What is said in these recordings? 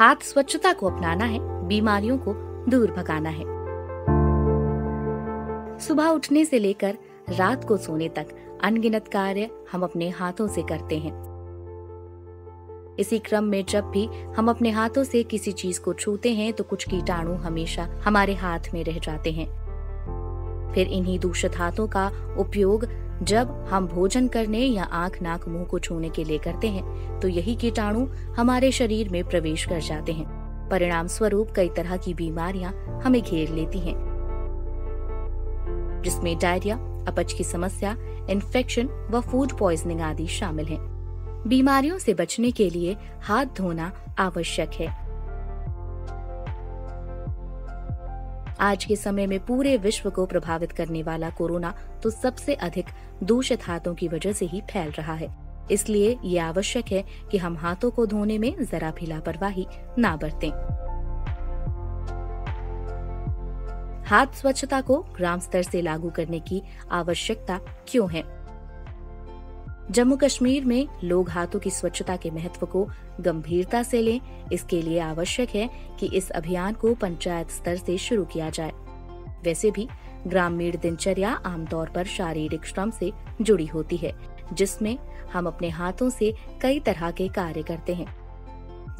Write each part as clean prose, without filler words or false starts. हाथ स्वच्छता को अपनाना है, बीमारियों को दूर भगाना है। सुबह उठने से लेकर रात को सोने तक अनगिनत कार्य हम अपने हाथों से करते हैं। इसी क्रम में जब भी हम अपने हाथों से किसी चीज को छूते हैं तो कुछ कीटाणु हमेशा हमारे हाथ में रह जाते हैं। फिर इन्हीं दूषित हाथों का उपयोग जब हम भोजन करने या आंख नाक मुंह को छूने के लिए करते हैं तो यही कीटाणु हमारे शरीर में प्रवेश कर जाते हैं। परिणाम स्वरूप कई तरह की बीमारियां हमें घेर लेती हैं, जिसमें डायरिया, अपच की समस्या, इन्फेक्शन व फूड पॉइजनिंग आदि शामिल हैं। बीमारियों से बचने के लिए हाथ धोना आवश्यक है। आज के समय में पूरे विश्व को प्रभावित करने वाला कोरोना तो सबसे अधिक दूषित हाथों की वजह से ही फैल रहा है। इसलिए ये आवश्यक है कि हम हाथों को धोने में जरा भी लापरवाही ना बरतें। हाथ स्वच्छता को ग्राम स्तर से लागू करने की आवश्यकता क्यों है? जम्मू कश्मीर में लोग हाथों की स्वच्छता के महत्व को गंभीरता से लें, इसके लिए आवश्यक है कि इस अभियान को पंचायत स्तर से शुरू किया जाए। वैसे भी ग्रामीण दिनचर्या आमतौर पर शारीरिक श्रम से जुड़ी होती है, जिसमें हम अपने हाथों से कई तरह के कार्य करते हैं,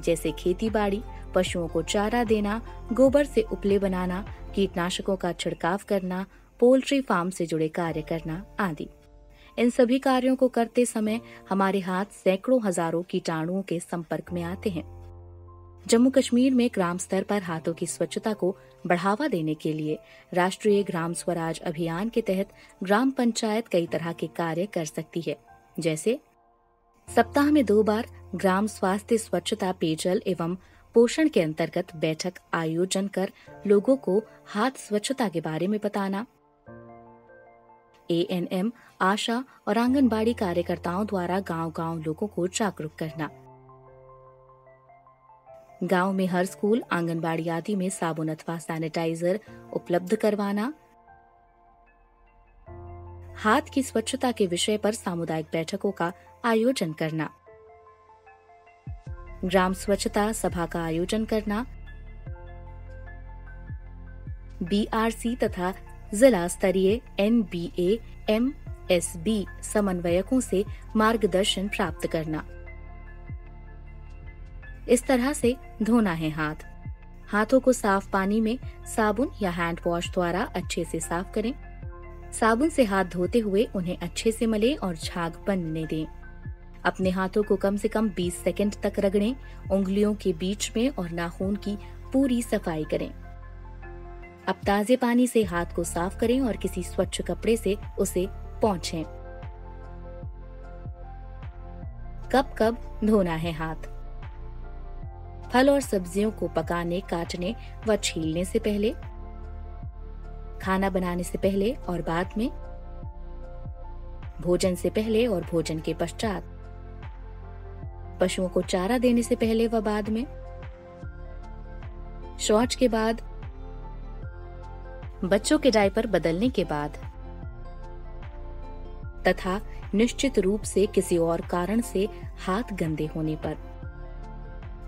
जैसे खेतीबाड़ी, पशुओं को चारा देना, गोबर से उपले बनाना, कीटनाशकों का छिड़काव करना, पोल्ट्री फार्म से जुड़े कार्य करना आदि। इन सभी कार्यों को करते समय हमारे हाथ सैकड़ों हजारों कीटाणुओं के संपर्क में आते हैं। जम्मू कश्मीर में ग्राम स्तर पर हाथों की स्वच्छता को बढ़ावा देने के लिए राष्ट्रीय ग्राम स्वराज अभियान के तहत ग्राम पंचायत कई तरह के कार्य कर सकती है, जैसे सप्ताह में 2 बार ग्राम स्वास्थ्य स्वच्छता पेयजल एवं पोषण के अंतर्गत बैठक आयोजन कर लोगों को हाथ स्वच्छता के बारे में बताना। A&M, आशा और आंगनबाड़ी कार्यकर्ताओं द्वारा गांव-गांव लोगों को जागरूक करना। गांव में हर स्कूल, आंगनबाड़ी आदि में साबुन अथवा सैनिटाइजर उपलब्ध करवाना। हाथ की स्वच्छता के विषय पर सामुदायिक बैठकों का आयोजन करना। ग्राम स्वच्छता सभा का आयोजन करना। BRC तथा जिला स्तरीय NBA MSB समन्वयकों से मार्गदर्शन प्राप्त करना। इस तरह से धोना है हाथ। हाथों को साफ पानी में साबुन या हैंड वॉश द्वारा अच्छे से साफ करें। साबुन से हाथ धोते हुए उन्हें अच्छे से मलें और झाग बनने दें। अपने हाथों को कम से कम 20 सेकंड तक रगड़ें, उंगलियों के बीच में और नाखून की पूरी सफाई करें। अब ताजे पानी से हाथ को साफ करें और किसी स्वच्छ कपड़े से उसे पोंछें। कब कब धोना है हाथ? फल और सब्जियों को पकाने, काटने व छीलने से पहले, खाना बनाने से पहले और बाद में, भोजन से पहले और भोजन के पश्चात, पशुओं को चारा देने से पहले व बाद में, शौच के बाद, बच्चों के डायपर बदलने के बाद तथा निश्चित रूप से किसी और कारण से हाथ गंदे होने पर।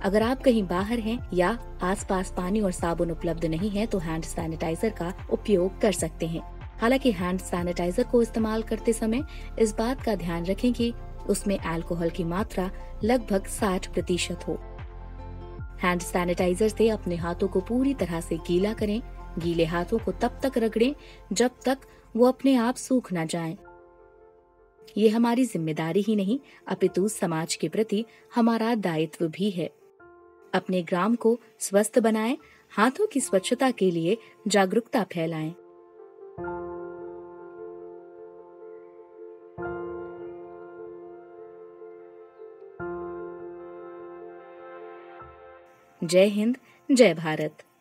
अगर आप कहीं बाहर हैं या आसपास पानी और साबुन उपलब्ध नहीं है तो हैंड सैनिटाइजर का उपयोग कर सकते हैं। हालांकि हैंड सैनिटाइजर को इस्तेमाल करते समय इस बात का ध्यान रखें कि उसमें अल्कोहल की मात्रा लगभग 60% हो। हैंड सैनिटाइजर से अपने हाथों को पूरी तरह से गीला करें। गीले हाथों को तब तक रगड़ें जब तक वो अपने आप सूख न जाएं। ये हमारी जिम्मेदारी ही नहीं अपितु समाज के प्रति हमारा दायित्व भी है। अपने ग्राम को स्वस्थ बनाएं, हाथों की स्वच्छता के लिए जागरूकता फैलाएं। जय हिंद, जय भारत।